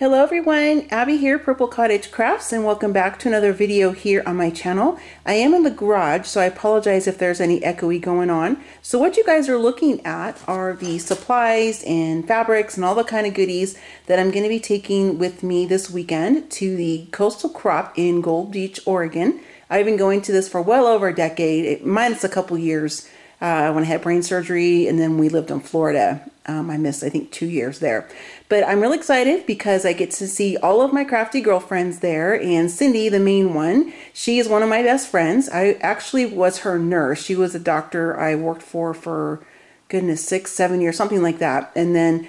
Hello everyone, Abby here, Purple Cottage Crafts, and welcome back to another video here on my channel. I am in the garage, so I apologize if there's any echoey going on. So what you guys are looking at are the supplies and fabrics and all the kind of goodies that I'm going to be taking with me this weekend to the Coastal Crop in Gold Beach, Oregon. I've been going to this for well over a decade, minus a couple years. When I had brain surgery, and then we lived in Florida. I missed, I think, 2 years there. But I'm really excited because I get to see all of my crafty girlfriends there, and Cindy, the main one, she is one of my best friends. I actually was her nurse. She was a doctor I worked for goodness, 6, 7 years, something like that. And then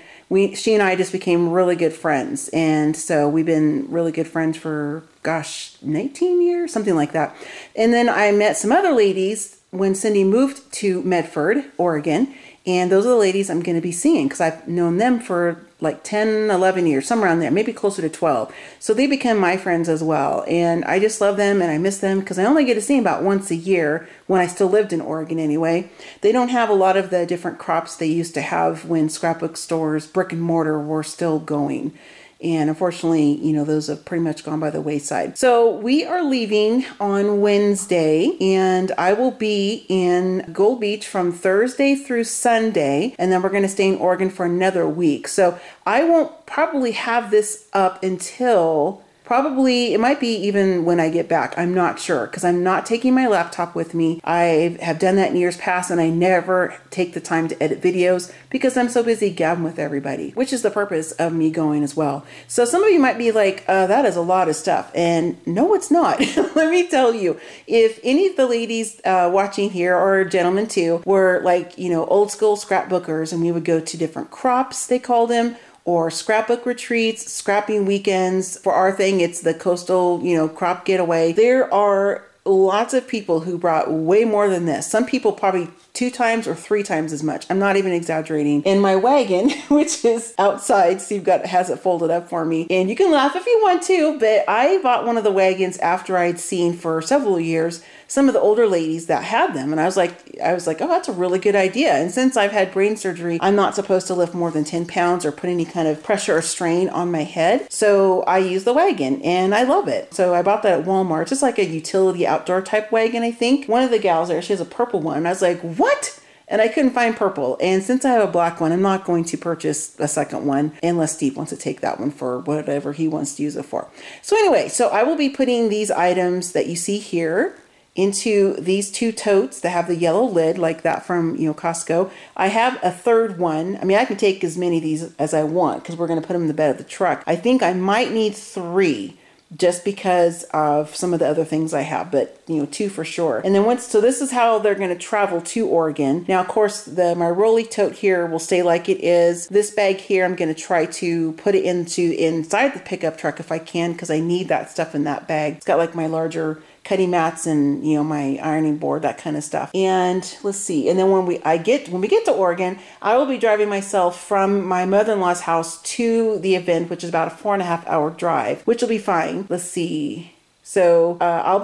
she and I just became really good friends. And so we've been really good friends for, gosh, 19 years, something like that. And then I met some other ladies when Cindy moved to Medford, Oregon, and those are the ladies I'm going to be seeing because I've known them for like 10, 11 years, somewhere around there, maybe closer to 12. So they become my friends as well, and I just love them and I miss them because I only get to see them about once a year when I still lived in Oregon anyway. They don't have a lot of the different crops they used to have when scrapbook stores, brick and mortar were still going. And unfortunately, you know, those have pretty much gone by the wayside. So we are leaving on Wednesday, and I will be in Gold Beach from Thursday through Sunday, and then we're going to stay in Oregon for another week. So I won't probably have this up until probably, it might be even when I get back. I'm not sure because I'm not taking my laptop with me. I have done that in years past, and I never take the time to edit videos because I'm so busy gabbing with everybody, which is the purpose of me going as well. So some of you might be like, that is a lot of stuff. And no, it's not. Let me tell you, if any of the ladies watching here, or gentlemen too, were like, you know, old school scrapbookers, and we would go to different crops, they call them, or scrapbook retreats, scrapping weekends. For our thing, it's the Coastal, you know, Crop getaway. There are lots of people who brought way more than this. Some people probably 2 times or 3 times as much. I'm not even exaggerating. In my wagon, which is outside, Steve has it folded up for me. And you can laugh if you want to, but I bought one of the wagons after I'd seen for several years some of the older ladies that had them. And I was like, oh, that's a really good idea. And since I've had brain surgery, I'm not supposed to lift more than 10 pounds or put any kind of pressure or strain on my head. So I use the wagon and I love it. So I bought that at Walmart. It's just like a utility outdoor type wagon, I think. One of the gals there, she has a purple one. And I was like, what? And I couldn't find purple. And since I have a black one, I'm not going to purchase a second one unless Steve wants to take that one for whatever he wants to use it for. So anyway, so I will be putting these items that you see here into these 2 totes that have the yellow lid, like that from, you know, Costco. I have a third one. I mean, I can take as many of these as I want because we're going to put them in the bed of the truck. I think I might need 3 just because of some of the other things I have, but you know, 2 for sure. And then once, so this is how they're going to travel to Oregon. Now, of course, my rolly tote here will stay like it is. This bag here, I'm going to try to put it inside the pickup truck if I can, because I need that stuff in that bag. It's got like my larger cutting mats and, you know, my ironing board, that kind of stuff. And let's see. And then when we get to Oregon, I will be driving myself from my mother-in-law's house to the event, which is about a 4.5 hour drive, which will be fine. Let's see. So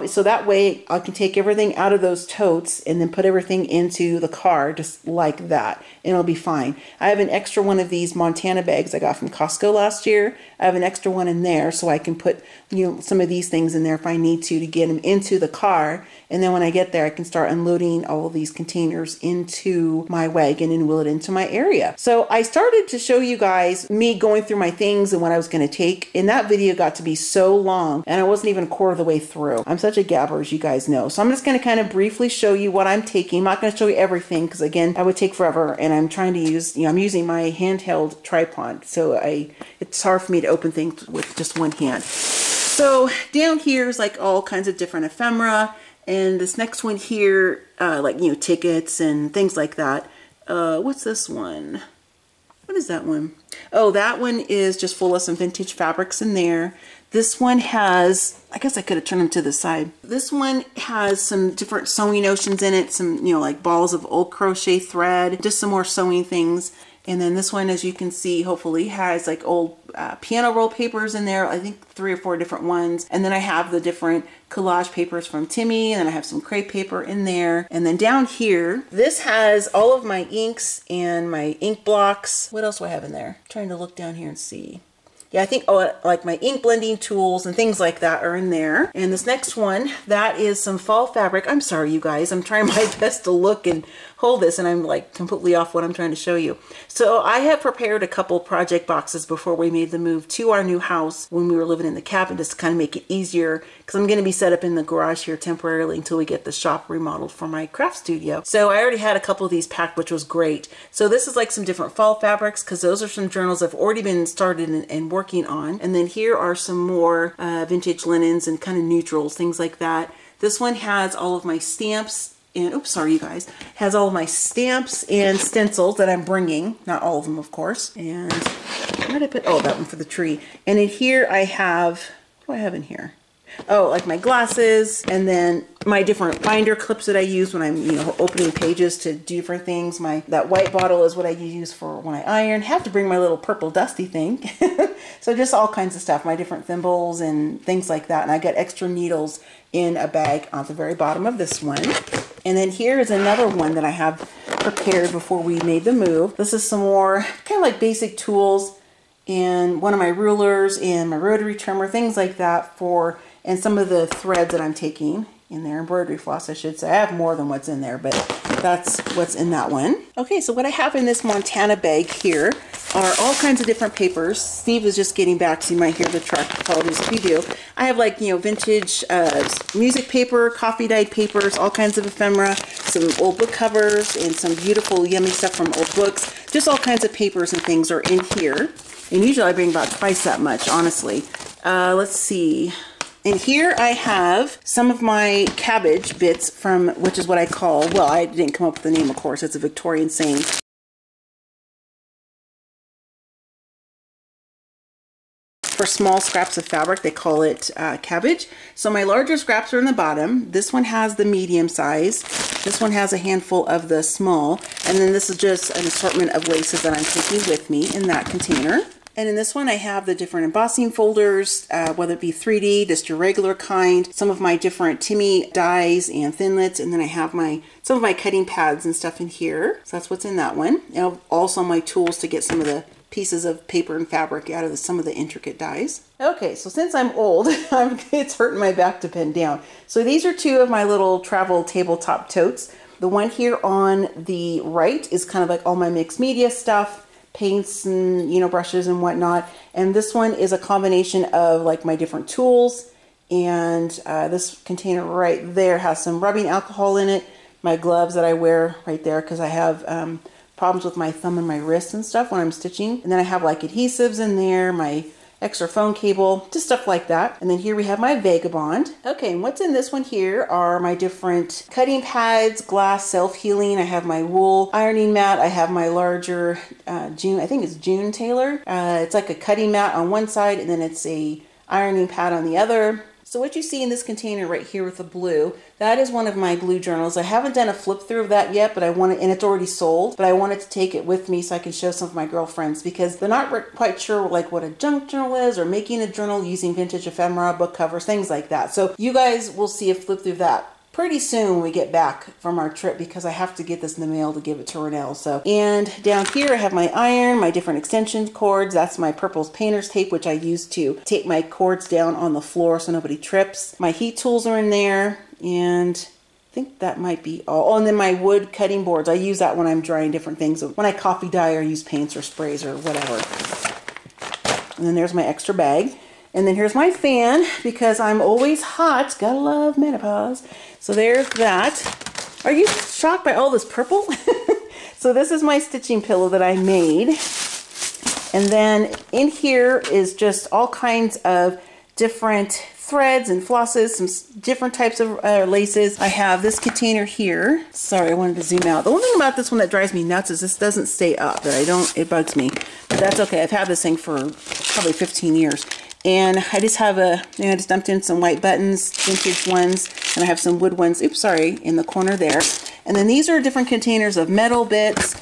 so that way I can take everything out of those totes and then put everything into the car just like that, and it'll be fine. I have an extra one of these Montana bags I got from Costco last year. I have an extra one in there so I can put, you know, some of these things in there if I need to get them into the car. And then when I get there, I can start unloading all of these containers into my wagon and wheel it into my area. So I started to show you guys me going through my things and what I was going to take, and that video got to be so long and I wasn't even a quarter the way through. I'm such a gabber, as you guys know. So I'm just going to kind of briefly show you what I'm taking. I'm not going to show you everything because, again, that would take forever, and I'm trying to use, you know, I'm using my handheld tripod, so it's hard for me to open things with just one hand. So down here is like all kinds of different ephemera, and this next one here, like, you know, tickets and things like that. What's this one? What is that one? Oh, that one is just full of some vintage fabrics in there. This one has, I guess I could have turned them to the side. This one has some different sewing notions in it, some, you know, like balls of old crochet thread, just some more sewing things. And then this one, as you can see, hopefully has like old piano roll papers in there, I think 3 or 4 different ones. And then I have the different collage papers from Timmy, and then I have some crepe paper in there. And then down here, this has all of my inks and my ink blocks. What else do I have in there? I'm trying to look down here and see. yeah, I think like my ink blending tools and things like that are in there. And this next one, that is some fall fabric. I'm sorry, you guys, I'm trying my best to look and hold this, and I'm like completely off what I'm trying to show you. So I have prepared a couple project boxes before we made the move to our new house when we were living in the cabin, just to kind of make it easier, because I'm going to be set up in the garage here temporarily until we get the shop remodeled for my craft studio. So I already had a couple of these packed, which was great. So this is like some different fall fabrics, because those are some journals I've already been started and working on. And then here are some more vintage linens and kind of neutrals, things like that. This one has all of my stamps and, oops, sorry you guys, has all of my stamps and stencils that I'm bringing. Not all of them, of course. And where did I put, oh, that one for the tree. And in here I have, what do I have in here? Oh, like my glasses, and then my different binder clips that I use when I'm, you know, opening pages to do different things. That white bottle is what I use for when I iron. Have to bring my little purple dusty thing. So just all kinds of stuff, my different thimbles and things like that. And I got extra needles in a bag on the very bottom of this one. And then here is another one that I have prepared before we made the move. This is some more kind of like basic tools and one of my rulers and my rotary trimmer, things like that, for and some of the threads that I'm taking in there, embroidery floss I should say. I have more than what's in there, but that's what's in that one. Okay, so what I have in this Montana bag here are all kinds of different papers. Steve is just getting back, so you might hear the truck. Apologies if you do. I have, like, you know, vintage music paper, coffee dyed papers, all kinds of ephemera, some old book covers, and some beautiful yummy stuff from old books. Just all kinds of papers and things are in here. And usually I bring about twice that much, honestly. Let's see. And here I have some of my cabbage bits from, which is what I call, well, I didn't come up with the name, of course, it's a Victorian saying. For small scraps of fabric, they call it cabbage. So my larger scraps are in the bottom. This one has the medium size. This one has a handful of the small. And then this is just an assortment of laces that I'm taking with me in that container. And in this one, I have the different embossing folders, whether it be 3D, just your regular kind, some of my different Timmy dies and thinlets, and then I have some of my cutting pads and stuff in here. So that's what's in that one. And also my tools to get some of the pieces of paper and fabric out of some of the intricate dies. Okay, so since I'm old, it's hurting my back to bend down. So these are two of my little travel tabletop totes. The one here on the right is kind of like all my mixed media stuff, paints and, you know, brushes and whatnot. And this one is a combination of like my different tools, and this container right there has some rubbing alcohol in it, my gloves that I wear right there because I have problems with my thumb and my wrist and stuff when I'm stitching. And then I have like adhesives in there, my extra phone cable, just stuff like that. And then here we have my Vagabond. Okay, and what's in this one here are my different cutting pads, glass, self-healing. I have my wool ironing mat. I have my larger June, I think it's June Taylor. It's like a cutting mat on one side, and then it's a ironing pad on the other. So what you see in this container right here with the blue, that is one of my blue journals. I haven't done a flip through of that yet, but I want to, and it's already sold, but I wanted to take it with me so I can show some of my girlfriends, because they're not quite sure like what a junk journal is, or making a journal using vintage ephemera, book covers, things like that. So you guys will see a flip through of that pretty soon when we get back from our trip, because I have to get this in the mail to give it to Ronelle. So, and down here I have my iron, my different extension cords. That's my purple painter's tape, which I use to tape my cords down on the floor so nobody trips. My heat tools are in there, and I think that might be all. Oh, and then my wood cutting boards. I use that when I'm drying different things, when I coffee dye or use paints or sprays or whatever. And then there's my extra bag. And then here's my fan, because I'm always hot. Gotta love menopause. So there's that. Are you shocked by all this purple? So this is my stitching pillow that I made. And then in here is just all kinds of different threads and flosses, some different types of laces. I have this container here. Sorry, I wanted to zoom out. The one thing about this one that drives me nuts is this doesn't stay up, it bugs me. But that's okay, I've had this thing for probably 15 years. And I just have I just dumped in some white buttons, vintage ones, and I have some wood ones, oops, sorry, in the corner there. And then these are different containers of metal bits,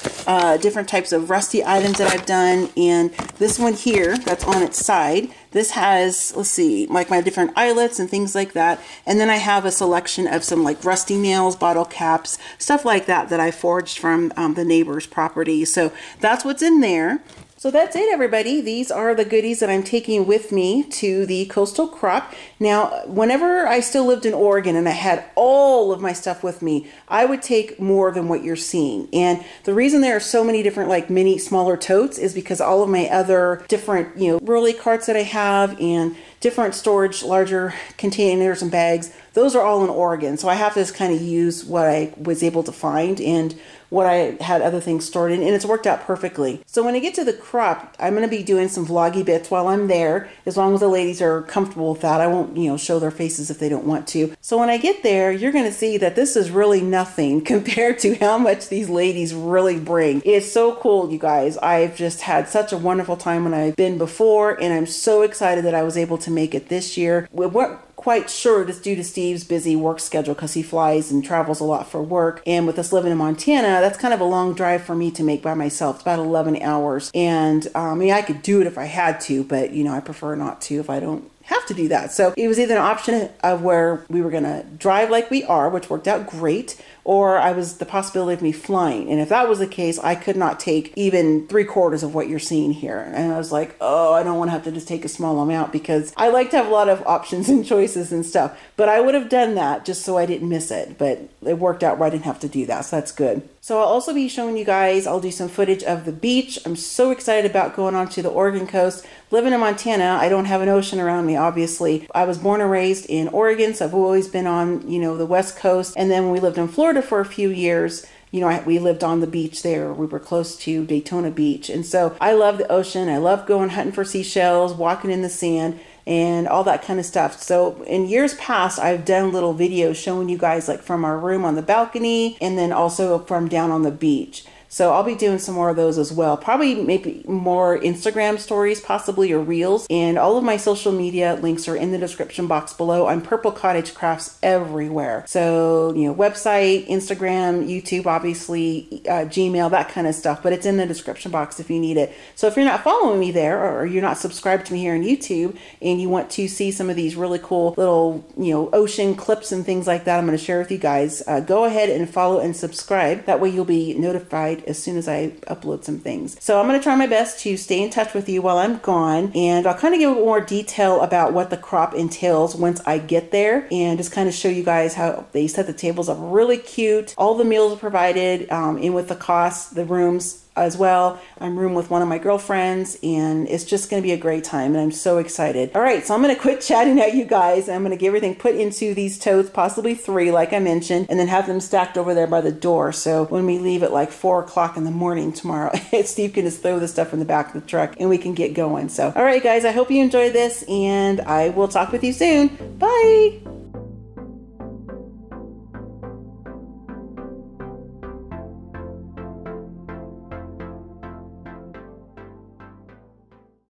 different types of rusty items that I've done. And this one here, that's on its side, this has, let's see, like my different eyelets and things like that. And then I have a selection of some like rusty nails, bottle caps, stuff like that I forged from the neighbor's property. So that's what's in there. So that's it, everybody. These are the goodies that I'm taking with me to the Coastal Crop. Now, whenever I still lived in Oregon and I had all of my stuff with me, I would take more than what you're seeing. And the reason there are so many different, like, mini smaller totes is because all of my other different, you know, rolly carts that I have and different storage, larger containers and bags, those are all in Oregon. So I have to just kind of use what I was able to find and what I had other things stored in, and it's worked out perfectly. So when I get to the crop, I'm going to be doing some vloggy bits while I'm there, as long as the ladies are comfortable with that. I won't, you know, show their faces if they don't want to. So when I get there, you're going to see that this is really nothing compared to how much these ladies really bring. It's so cool, you guys. I've just had such a wonderful time when I've been before, and I'm so excited that I was able to make it this year. We weren't quite sure, just due to Steve's busy work schedule, because he flies and travels a lot for work, and with us living in Montana, that's kind of a long drive for me to make by myself. It's about 11 hours, and I could do it if I had to, but you know, I prefer not to if I don't have to do that. So it was either an option of where we were gonna drive like we are, which worked out great, or I was the possibility of me flying. And if that was the case, I could not take even 3/4 of what you're seeing here. And I was like, oh, I don't want to have to just take a small amount, because I like to have a lot of options and choices and stuff. But I would have done that just so I didn't miss it. But it worked out where I didn't have to do that, so that's good. So I'll also be showing you guys, I'll do some footage of the beach. I'm so excited about going onto the Oregon coast. Living in Montana, I don't have an ocean around me, obviously. I was born and raised in Oregon, so I've always been on, you know, the West Coast. And then when we lived in Florida for a few years, you know, we lived on the beach there. We were close to Daytona Beach. And so I love the ocean. I love going hunting for seashells, walking in the sand, and all that kind of stuff. So in years past, I've done little videos showing you guys, like, from our room on the balcony, and then also from down on the beach. So I'll be doing some more of those as well. Probably maybe more Instagram stories, possibly, or reels. And all of my social media links are in the description box below. I'm Purple Cottage Crafts everywhere. So, you know, website, Instagram, YouTube, obviously, Gmail, that kind of stuff. But it's in the description box if you need it. So if you're not following me there, or you're not subscribed to me here on YouTube, and you want to see some of these really cool little, you know, ocean clips and things like that I'm going to share with you guys, go ahead and follow and subscribe. That way you'll be notified as soon as I upload some things. So I'm going to try my best to stay in touch with you while I'm gone, and I'll kind of give more detail about what the crop entails once I get there, and just kind of show you guys how they set the tables up really cute. All the meals are provided, and with the cost, the rooms as well. I'm rooming with one of my girlfriends, and it's just going to be a great time, and I'm so excited. All right, so I'm going to quit chatting at you guys, and I'm going to get everything put into these totes, possibly 3 like I mentioned, and then have them stacked over there by the door. So when we leave at like 4 o'clock in the morning tomorrow, Steve can just throw the stuff in the back of the truck and we can get going. So all right, guys, I hope you enjoyed this, and I will talk with you soon. Bye.